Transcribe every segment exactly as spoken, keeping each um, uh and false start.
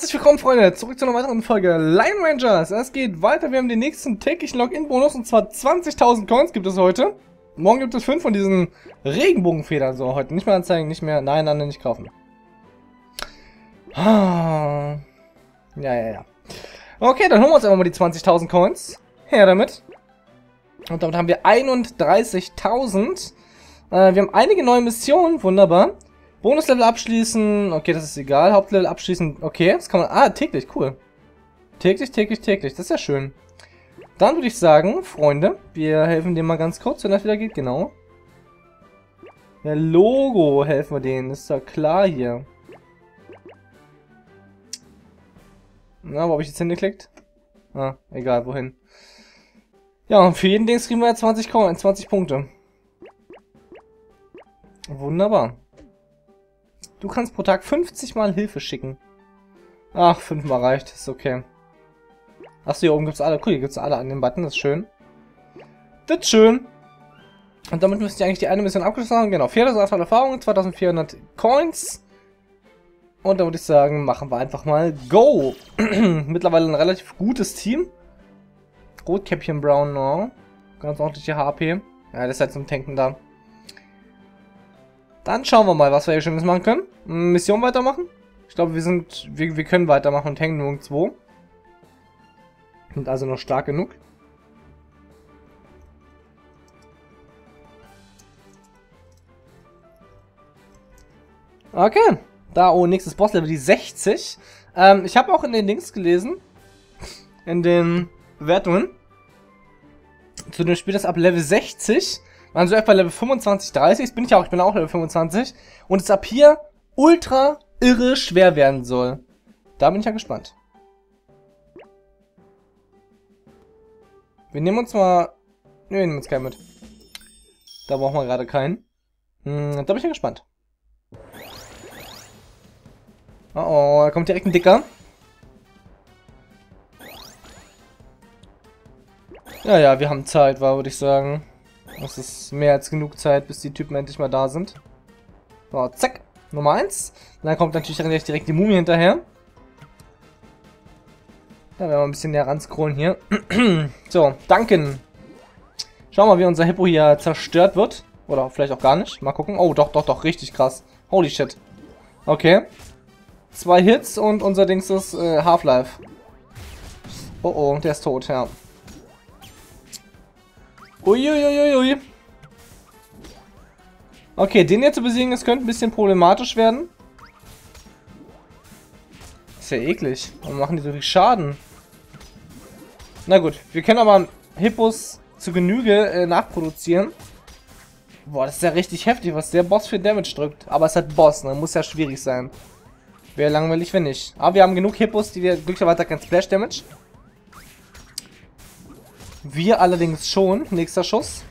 Herzlich willkommen, Freunde, zurück zu einer weiteren Folge Line Rangers. Es geht weiter, wir haben den nächsten täglichen Login-Bonus und zwar zwanzigtausend Coins gibt es heute. Morgen gibt es fünf von diesen Regenbogenfedern, so heute nicht mehr anzeigen, nicht mehr, nein, nein, nicht kaufen. Ah. Ja, ja, ja. Okay, dann holen wir uns einfach mal die zwanzigtausend Coins. Her damit. Und damit haben wir einunddreißigtausend. Äh, wir haben einige neue Missionen, wunderbar. Bonuslevel abschließen, okay, das ist egal. Hauptlevel abschließen, okay, das kann man... Ah, täglich, cool. Täglich, täglich, täglich, das ist ja schön. Dann würde ich sagen, Freunde, wir helfen denen mal ganz kurz, wenn das wieder geht, genau. Ja, Logo helfen wir denen, ist ja klar hier. Na, wo habe ich jetzt hingeklickt? Ah, egal, wohin. Ja, und für jeden Dings kriegen wir ja zwanzig Punkte. Wunderbar. Du kannst pro Tag fünfzig Mal Hilfe schicken. Ach, fünf Mal reicht. Ist okay. Achso, hier oben gibt es alle. Cool, hier gibt es alle an den Button. Das ist schön. Das ist schön. Und damit müsst ihr eigentlich die eine Mission abgeschlossen haben. Genau, viertausendachthundert Erfahrungen, zweitausendvierhundert Coins. Und da würde ich sagen, machen wir einfach mal Go. Mittlerweile ein relativ gutes Team. Rotkäppchen Brown, no. Ganz ordentliche H P. Ja, das ist halt zum Tanken da. Dann schauen wir mal, was wir hier Schönes machen können. Mission weitermachen. Ich glaube, wir sind, wir, wir können weitermachen und hängen nirgendwo. Sind also noch stark genug. Okay. Da, oh, nächstes Bosslevel, die sechzig. Ähm, ich habe auch in den Links gelesen. In den Bewertungen. Zu dem Spiel, das ab Level sechzig... Man so etwa Level fünfundzwanzig, dreißig, das bin ich ja auch, ich bin auch Level fünfundzwanzig. Und es ab hier ultra irre schwer werden soll. Da bin ich ja gespannt. Wir nehmen uns mal... Ne, wir nehmen uns keinen mit. Da brauchen wir gerade keinen. Hm, da bin ich ja gespannt. Oh oh, da kommt direkt ein Dicker. Ja, ja, wir haben Zeit, war, würde ich sagen. Das ist mehr als genug Zeit, bis die Typen endlich mal da sind. So, zack. Nummer eins. Dann kommt natürlich direkt die Mumie hinterher. Da werden wir ein bisschen näher ran scrollen hier. So, Duncan. Schauen wir mal, wie unser Hippo hier zerstört wird. Oder vielleicht auch gar nicht. Mal gucken. Oh, doch, doch, doch. Richtig krass. Holy shit. Okay. Zwei Hits und unser Dings ist äh, Half-Life. Oh, oh, der ist tot, ja. Uiuiuiui. Okay, den hier zu besiegen, das könnte ein bisschen problematisch werden. Ist ja eklig. Warum machen die so viel Schaden? Na gut, wir können aber Hippos zu Genüge äh, nachproduzieren. Boah, das ist ja richtig heftig, was der Boss für Damage drückt. Aber es hat Boss, ne? Muss ja schwierig sein. Wäre langweilig, wenn nicht. Aber wir haben genug Hippos, die wir glücklicherweise kein Splash Damage. Wir allerdings schon. Nächster Schuss.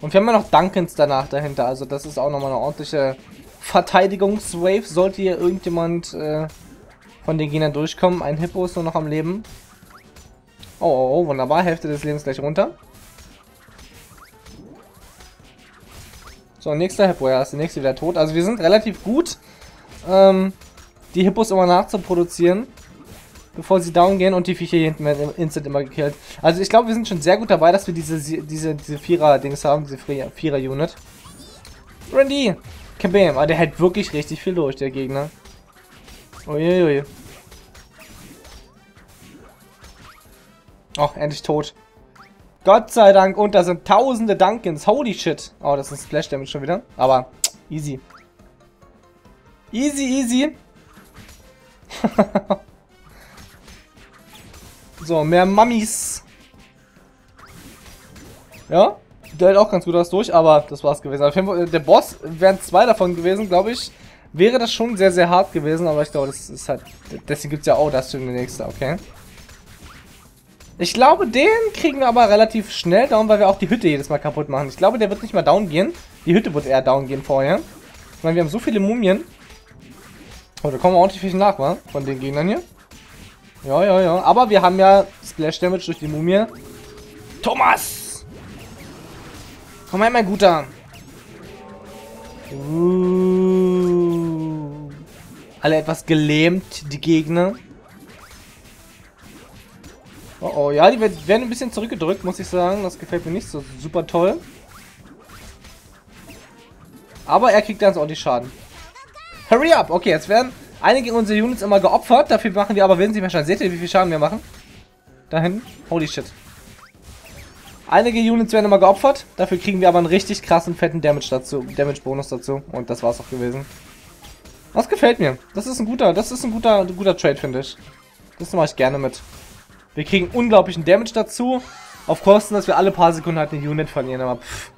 Und wir haben ja noch Duncans danach dahinter. Also das ist auch nochmal eine ordentliche Verteidigungswave. Sollte hier irgendjemand äh, von den Gegnern durchkommen. Ein Hippo ist nur noch am Leben. Oh, oh, oh, wunderbar. Hälfte des Lebens gleich runter. So, nächster Hippo. Ja, ist der nächste wieder tot. Also wir sind relativ gut, ähm, die Hippos immer nachzuproduzieren. Bevor sie down gehen und die Viecher hier hinten werden instant immer gekillt. Also ich glaube, wir sind schon sehr gut dabei, dass wir diese diese diese Vierer-Dings haben, diese Vierer-Unit. Randy! Kabam! Aber der hält wirklich richtig viel durch, der Gegner. Uiuiui. Och, endlich tot. Gott sei Dank. Und da sind tausende Duncans. Holy shit. Oh, das ist ein Splash-Damage schon wieder. Aber easy. Easy, easy. So, mehr Mummies. Ja, der hält auch ganz gut das durch, aber das war's gewesen. Auf jeden Fall, der Boss, wären zwei davon gewesen, glaube ich, wäre das schon sehr, sehr hart gewesen. Aber ich glaube, das ist halt... Deswegen gibt es ja auch das für den nächsten, okay. Ich glaube, den kriegen wir aber relativ schnell down, weil wir auch die Hütte jedes Mal kaputt machen. Ich glaube, der wird nicht mal down gehen. Die Hütte wird eher down gehen vorher. Ich meine, wir haben so viele Mumien. Oh, da kommen wir ordentlich viel nach, wa? Von den Gegnern hier. Ja, ja, ja. Aber wir haben ja Splash-Damage durch die Mumie. Thomas! Komm her, mein Guter! Uh. alle etwas gelähmt, die Gegner. Oh oh, ja, die werden ein bisschen zurückgedrückt, muss ich sagen. Das gefällt mir nicht so super toll. Aber er kriegt ganz ordentlich Schaden. Hurry up! Okay, jetzt werden einige unserer Units immer geopfert. Dafür machen wir aber wesentlich mehr Schaden. Seht ihr, wie viel Schaden wir machen? Dahin. Holy shit. Einige Units werden immer geopfert. Dafür kriegen wir aber einen richtig krassen, fetten Damage dazu. Damage-Bonus dazu. Und das war's auch gewesen. Das gefällt mir. Das ist ein guter, das ist ein guter, ein guter Trade, finde ich. Das mache ich gerne mit. Wir kriegen unglaublichen Damage dazu. Auf Kosten, dass wir alle paar Sekunden halt eine Unit verlieren. Aber pff.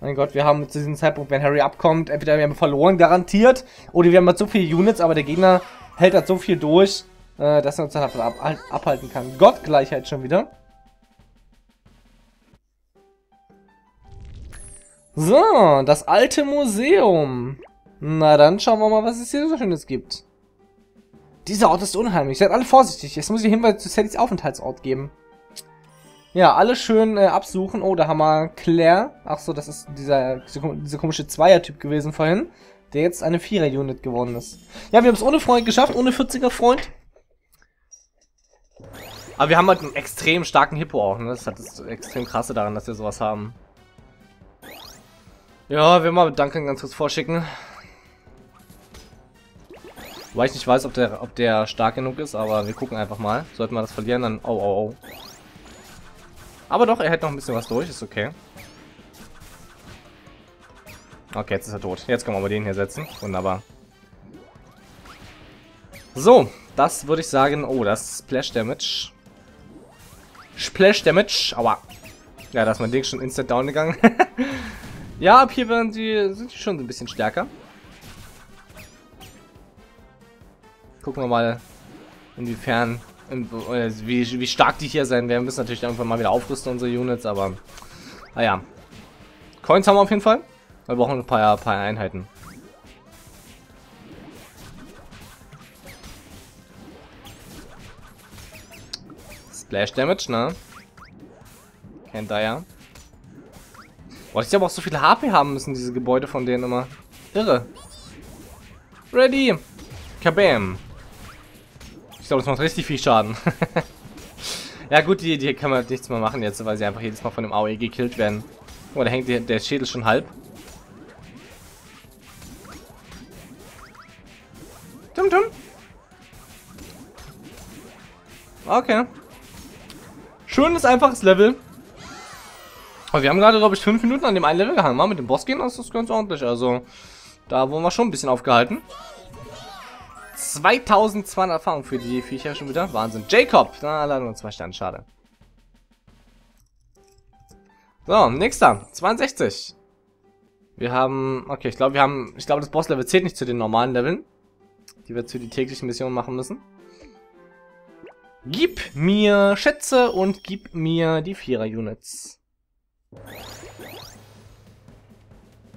Mein Gott, wir haben zu diesem Zeitpunkt, wenn Harry abkommt, entweder wir haben verloren, garantiert, oder wir haben halt so viele Units, aber der Gegner hält halt so viel durch, äh, dass er uns dann halt ab, ab, abhalten kann. Gottgleichheit schon wieder. So, das alte Museum. Na dann schauen wir mal, was es hier so Schönes gibt. Dieser Ort ist unheimlich. Seid alle vorsichtig. Jetzt muss ich Hinweise zu Sallys Aufenthaltsort geben. Ja, alle schön äh, absuchen. Oh, da haben wir Claire. Ach so, das ist dieser, dieser komische Zweier-Typ gewesen vorhin, der jetzt eine Vierer-Unit geworden ist. Ja, wir haben es ohne Freund geschafft, ohne vierziger-Freund. Aber wir haben halt einen extrem starken Hippo auch, ne? Das ist halt das extrem krasse daran, dass wir sowas haben. Ja, wir mal mit Duncan ganz kurz vorschicken. Weil ich nicht weiß, ob der, ob der stark genug ist, aber wir gucken einfach mal. Sollten wir das verlieren, dann... Oh, oh, oh. Aber doch, er hält noch ein bisschen was durch, ist okay. Okay, jetzt ist er tot. Jetzt können wir aber den hier setzen. Wunderbar. So, das würde ich sagen... Oh, das ist Splash Damage. Splash Damage, aua. Ja, da ist mein Ding schon instant down gegangen. Ja, ab hier werden die, sind die schon ein bisschen stärker. Gucken wir mal, inwiefern... Wie, wie stark die hier sein werden. Wir müssen natürlich irgendwann mal wieder aufrüsten, unsere Units, aber naja. Coins haben wir auf jeden Fall. Wir brauchen ein paar, paar Einheiten. Splash Damage, ne? Kennt ihr ja. Boah, ich aber auch so viel H P haben müssen, diese Gebäude von denen immer. Irre. Ready. Kabam. Ich glaube, das macht richtig viel Schaden. Ja gut, die, die kann man nichts mehr machen jetzt, weil sie einfach jedes Mal von dem A O E gekillt werden. Guck mal, da hängt der, der Schädel schon halb. Tum, tum. Okay. Schönes, einfaches Level. Aber wir haben gerade, glaube ich, fünf Minuten an dem einen Level gehangen. Mal mit dem Boss gehen, das ist ganz ordentlich. Also, da wurden wir schon ein bisschen aufgehalten. zweitausendzweihundert Erfahrung für die Viecher schon wieder. Wahnsinn. Jacob! Na, leider nur zwei Sterne. Schade. So, nächster. zweiundsechzig. Wir haben... Okay, ich glaube, wir haben... Ich glaube, das Boss-Level zählt nicht zu den normalen Leveln, die wir zu den täglichen Missionen machen müssen. Gib mir Schätze und gib mir die Vierer-Units.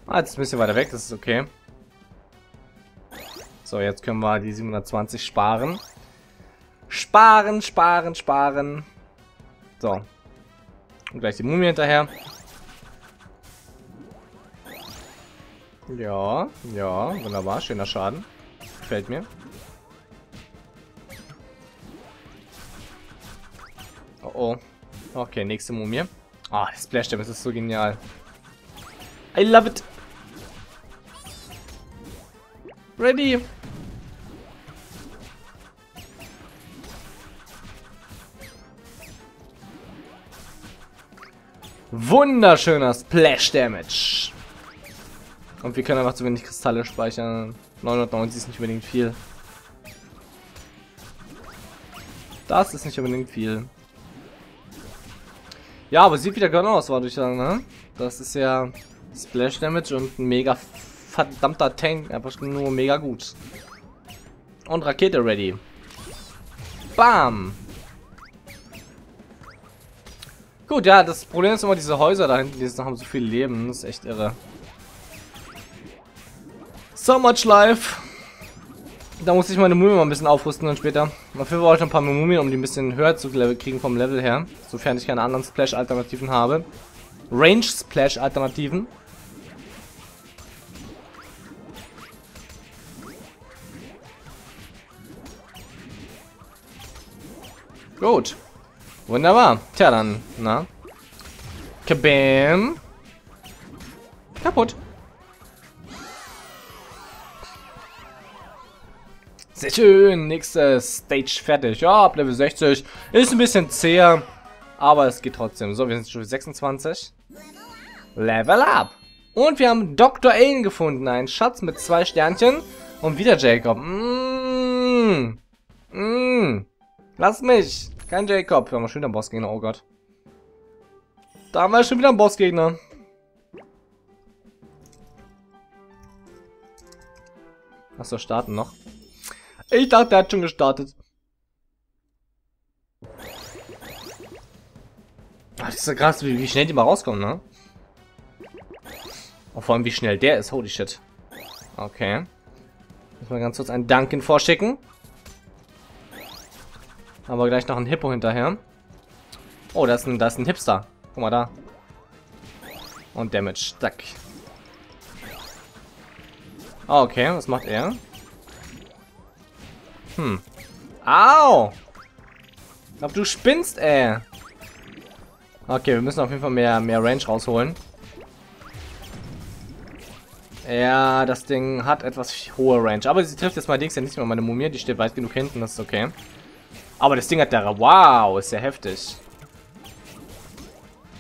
Ah, jetzt ist ein bisschen weiter weg. Das ist okay. So, jetzt können wir die siebenhundertzwanzig sparen. Sparen, sparen, sparen. So. Und gleich die Mumie hinterher. Ja, ja, wunderbar. Schöner Schaden. Gefällt mir. Oh, oh. Okay, nächste Mumie. Ah, das Splash Damage ist so genial. I love it. Ready. Wunderschöner Splash Damage. Und wir können einfach zu wenig Kristalle speichern. neunhundertneunzig ist nicht unbedingt viel. Das ist nicht unbedingt viel. Ja, aber sieht wieder genau aus, war durch dann, ne? Das ist ja Splash Damage und ein mega verdammter Tank, einfach nur mega gut. Und Rakete ready. Bam! Gut, ja, das Problem ist immer diese Häuser da hinten, die jetzt noch haben so viel Leben, das ist echt irre. So much life! Da muss ich meine Mumie mal ein bisschen aufrüsten dann später. Dafür brauche ich noch ein paar Mumien, um die ein bisschen höher zu kriegen vom Level her. Sofern ich keine anderen Splash-Alternativen habe. Range-Splash-Alternativen. Gut. Wunderbar. Tja, dann, na? Kabam. Kaputt. Sehr schön. Nächste Stage fertig. Ja, ab Level sechzig. Ist ein bisschen zäher, aber es geht trotzdem. So, wir sind schon sechsundzwanzig. Level up. Und wir haben Doktor Aiden gefunden. Einen Schatz mit zwei Sternchen. Und wieder Jacob. Mmh. Mmh. Lass mich. Kein Jacob. Wir haben schon wieder einen Bossgegner. Oh Gott. Da haben wir schon wieder einen Bossgegner. Achso, starten noch. Ich dachte, der hat schon gestartet. Ach, das ist ja krass, wie, wie schnell die mal rauskommen, ne? Und vor allem, wie schnell der ist. Holy shit. Okay. Muss mal ganz kurz einen Duncan vorschicken. Haben wir gleich noch einen Hippo hinterher. Oh, da ist ein, da ist ein Hipster. Guck mal da. Und Damage. Zack. Okay, was macht er? Hm. Au! Ich glaub, du spinnst, ey. Okay, wir müssen auf jeden Fall mehr, mehr Range rausholen. Ja, das Ding hat etwas hohe Range. Aber sie trifft jetzt mal Dings ja nicht mehr. Meine Mumie, die steht weit genug hinten, das ist okay. Aber das Ding hat da... Wow, ist ja heftig.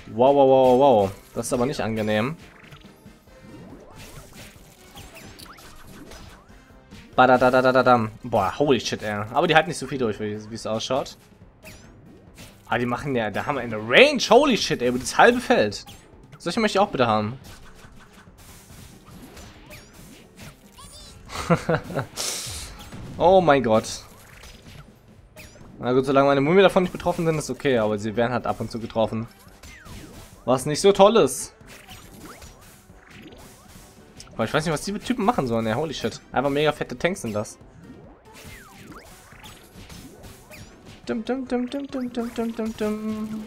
Wow, wow, wow, wow. Das ist aber nicht angenehm. Badadadadadam. Boah, holy shit, ey. Aber die halten nicht so viel durch, wie es ausschaut. Aber die machen ja... Da haben wir eine Range. Holy shit, ey. Über das halbe Feld. Solche möchte ich auch bitte haben. Oh mein Gott. Na gut, solange meine Mumie davon nicht betroffen sind, ist okay. Aber sie werden halt ab und zu getroffen. Was nicht so toll ist. Aber ich weiß nicht, was die Typen machen sollen. Ja, holy shit. Einfach mega fette Tanks sind das. Dum, dum, dum, dum, dum, dum, dum, dum.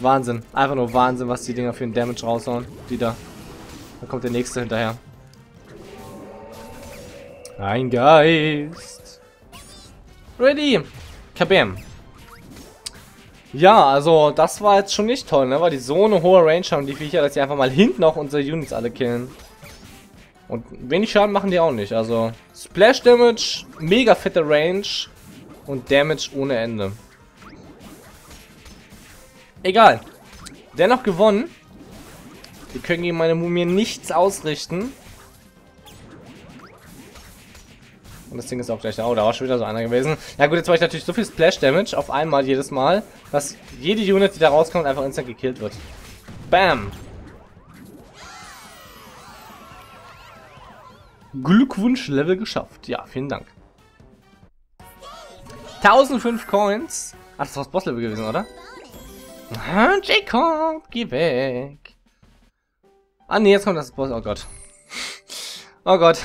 Wahnsinn. Einfach nur Wahnsinn, was die Dinger für den Damage raushauen. Die da. Da kommt der nächste hinterher. Ein Geist. Ready. Kabam. Ja, also das war jetzt schon nicht toll, ne? Weil die so eine hohe Range haben, die Viecher, dass sie einfach mal hinten auch unsere Units alle killen. Und wenig Schaden machen die auch nicht. Also Splash Damage, mega fette Range und Damage ohne Ende. Egal. Dennoch gewonnen. Wir können gegen meine Mumie nichts ausrichten. Und das Ding ist auch gleich da. Oh, da war schon wieder so einer gewesen. Na gut, jetzt war ich natürlich so viel Splash-Damage auf einmal jedes Mal, dass jede Unit, die da rauskommt, einfach instant gekillt wird. Bam! Glückwunsch, Level geschafft. Ja, vielen Dank. tausendfünf Coins. Ach, das war das Boss-Level gewesen, oder? Ah, Jacob, geh weg. Ah, ne, jetzt kommt das Boss. Oh Gott. Oh Gott.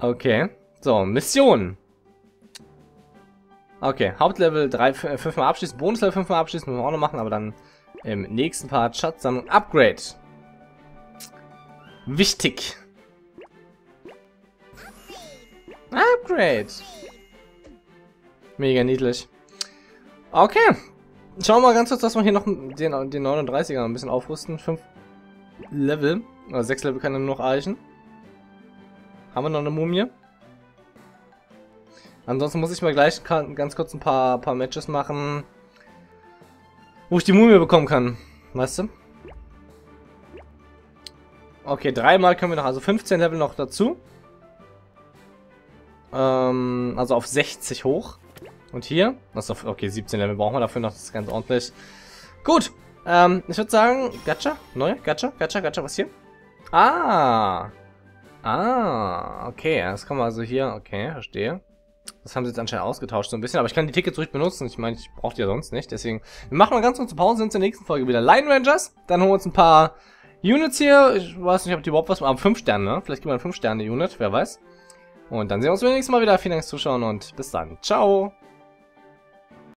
Okay, so, Mission. Okay, Hauptlevel fünfmal abschließen, Bonuslevel fünfmal abschließen, müssen wir auch noch machen, aber dann im nächsten Part Schatzsammlung Upgrade. Wichtig. Upgrade. Mega niedlich. Okay. Schauen wir mal ganz kurz, dass wir hier noch den, den neununddreißiger ein bisschen aufrüsten. fünf Level, oder sechs Level kann dann nur noch reichen. Haben wir noch eine Mumie? Ansonsten muss ich mal gleich ganz kurz ein paar, paar Matches machen, wo ich die Mumie bekommen kann. Weißt du? Okay, dreimal können wir noch, also fünfzehn Level noch dazu. Ähm, also auf sechzig hoch. Und hier? Achso, okay, siebzehn Level brauchen wir dafür noch, das ist ganz ordentlich. Gut, ähm, ich würde sagen, Gacha, neue, Gacha, Gacha, Gacha, was hier? Ah! Ah, okay, das kann man also hier, okay, verstehe. Das haben sie jetzt anscheinend ausgetauscht so ein bisschen, aber ich kann die Tickets ruhig benutzen. Ich meine, ich brauche die ja sonst nicht, deswegen. Wir machen mal ganz kurz Pause und in der nächsten Folge wieder Line Rangers. Dann holen wir uns ein paar Units hier. Ich weiß nicht, ob die überhaupt was machen. fünf Sterne, ne? Vielleicht geben wir eine fünf Sterne Unit, wer weiß. Und dann sehen wir uns beim nächsten Mal wieder. Vielen Dank fürs Zuschauen und bis dann. Ciao!